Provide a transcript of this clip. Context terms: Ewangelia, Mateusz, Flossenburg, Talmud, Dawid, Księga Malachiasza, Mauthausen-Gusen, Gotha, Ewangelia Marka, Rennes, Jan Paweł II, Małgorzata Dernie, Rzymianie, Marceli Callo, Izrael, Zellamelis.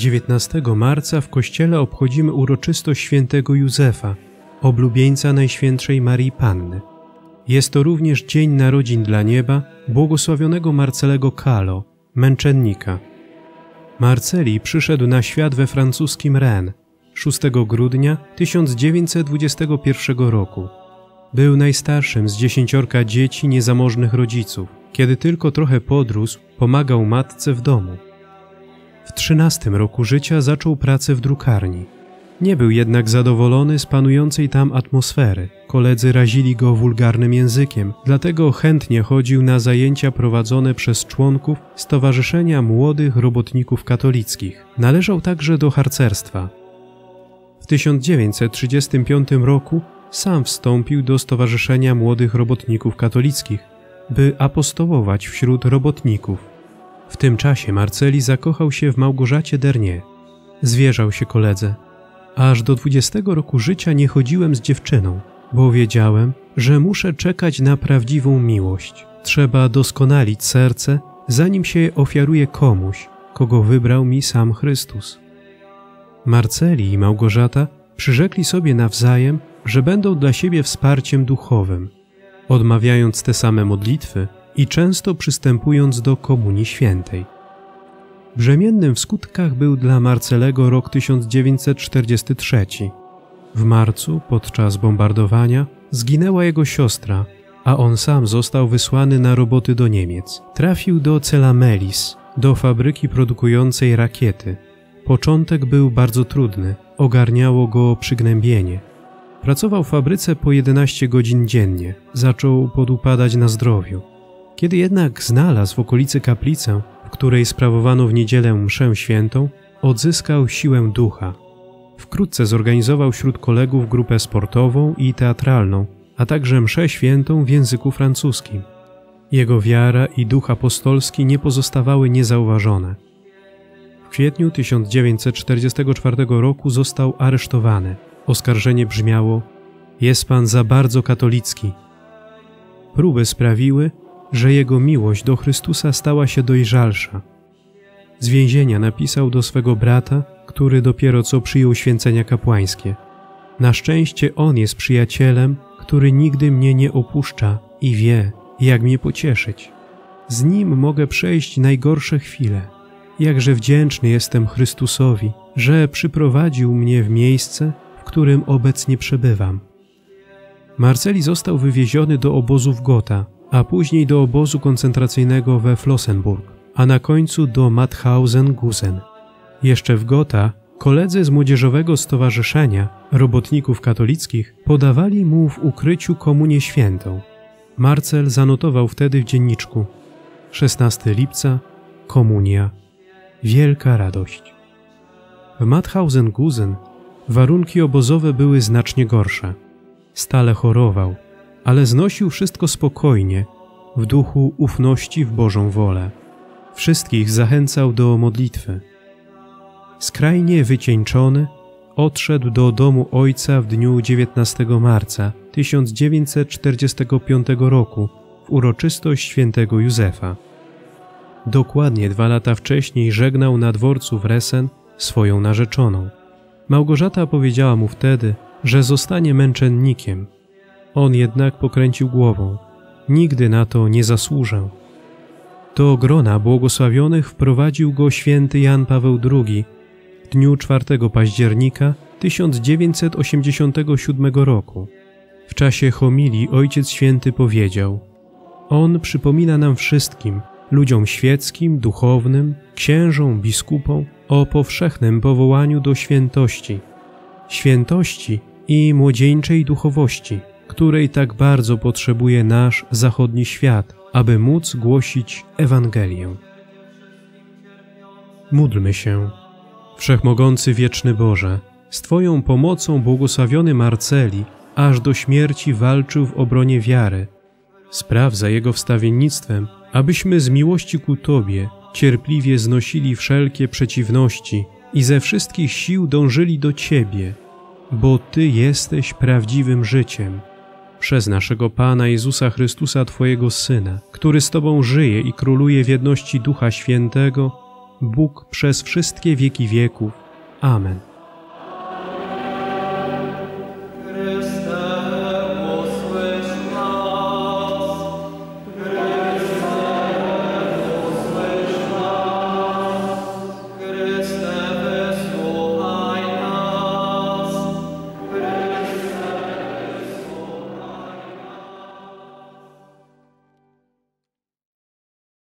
19 marca w kościele obchodzimy uroczystość świętego Józefa, oblubieńca Najświętszej Marii Panny. Jest to również dzień narodzin dla nieba błogosławionego Marceliego Callo, męczennika. Marceli przyszedł na świat we francuskim Rennes 6 grudnia 1921 roku. Był najstarszym z 10 dzieci niezamożnych rodziców. Kiedy tylko trochę podrósł, pomagał matce w domu. W 13 roku życia zaczął pracę w drukarni. Nie był jednak zadowolony z panującej tam atmosfery. Koledzy razili go wulgarnym językiem, dlatego chętnie chodził na zajęcia prowadzone przez członków Stowarzyszenia Młodych Robotników Katolickich. Należał także do harcerstwa. W 1935 roku sam wstąpił do Stowarzyszenia Młodych Robotników Katolickich, by apostołować wśród robotników. W tym czasie Marceli zakochał się w Małgorzacie Dernie. Zwierzał się koledze. Aż do 20 roku życia nie chodziłem z dziewczyną, bo wiedziałem, że muszę czekać na prawdziwą miłość. Trzeba doskonalić serce, zanim się ofiaruje komuś, kogo wybrał mi sam Chrystus. Marceli i Małgorzata przyrzekli sobie nawzajem, że będą dla siebie wsparciem duchowym, odmawiając te same modlitwy i często przystępując do Komunii Świętej. Brzemiennym w skutkach był dla Marcelego rok 1943. W marcu, podczas bombardowania, zginęła jego siostra, a on sam został wysłany na roboty do Niemiec. Trafił do Zellamelis, do fabryki produkującej rakiety. Początek był bardzo trudny, ogarniało go przygnębienie. Pracował w fabryce po 11 godzin dziennie, zaczął podupadać na zdrowiu. Kiedy jednak znalazł w okolicy kaplicę, w której sprawowano w niedzielę mszę świętą, odzyskał siłę ducha. Wkrótce zorganizował wśród kolegów grupę sportową i teatralną, a także mszę świętą w języku francuskim. Jego wiara i duch apostolski nie pozostawały niezauważone. W kwietniu 1944 roku został aresztowany. Oskarżenie brzmiało: jest pan za bardzo katolicki. Próby sprawiły, że jego miłość do Chrystusa stała się dojrzalsza. Z więzienia napisał do swego brata, który dopiero co przyjął święcenia kapłańskie. Na szczęście on jest przyjacielem, który nigdy mnie nie opuszcza i wie, jak mnie pocieszyć. Z nim mogę przejść najgorsze chwile. Jakże wdzięczny jestem Chrystusowi, że przyprowadził mnie w miejsce, w którym obecnie przebywam. Marceli został wywieziony do obozu w Gotha, a później do obozu koncentracyjnego we Flossenburg, a na końcu do Mauthausen-Gusen. Jeszcze w Gotha koledzy z Młodzieżowego Stowarzyszenia Robotników Katolickich podawali mu w ukryciu Komunię Świętą. Marcel zanotował wtedy w dzienniczku: 16 lipca, komunia, wielka radość. W Mauthausen-Gusen warunki obozowe były znacznie gorsze. Stale chorował, ale znosił wszystko spokojnie, w duchu ufności w Bożą wolę. Wszystkich zachęcał do modlitwy. Skrajnie wycieńczony odszedł do domu ojca w dniu 19 marca 1945 roku w uroczystość świętego Józefa. Dokładnie 2 lata wcześniej żegnał na dworcu w Resen swoją narzeczoną. Małgorzata powiedziała mu wtedy, że zostanie męczennikiem. On jednak pokręcił głową. Nigdy na to nie zasłużę. Do grona błogosławionych wprowadził go święty Jan Paweł II w dniu 4 października 1987 roku. W czasie homilii Ojciec Święty powiedział: on przypomina nam wszystkim, ludziom świeckim, duchownym, księżom, biskupom, o powszechnym powołaniu do świętości. Świętości i młodzieńczej duchowości, której tak bardzo potrzebuje nasz zachodni świat, aby móc głosić Ewangelię. Módlmy się. Wszechmogący wieczny Boże, z Twoją pomocą błogosławiony Marceli aż do śmierci walczył w obronie wiary. Spraw za jego wstawiennictwem, abyśmy z miłości ku Tobie cierpliwie znosili wszelkie przeciwności i ze wszystkich sił dążyli do Ciebie, bo Ty jesteś prawdziwym życiem. Przez naszego Pana Jezusa Chrystusa, Twojego Syna, który z Tobą żyje i króluje w jedności Ducha Świętego, Bóg przez wszystkie wieki wieków. Amen.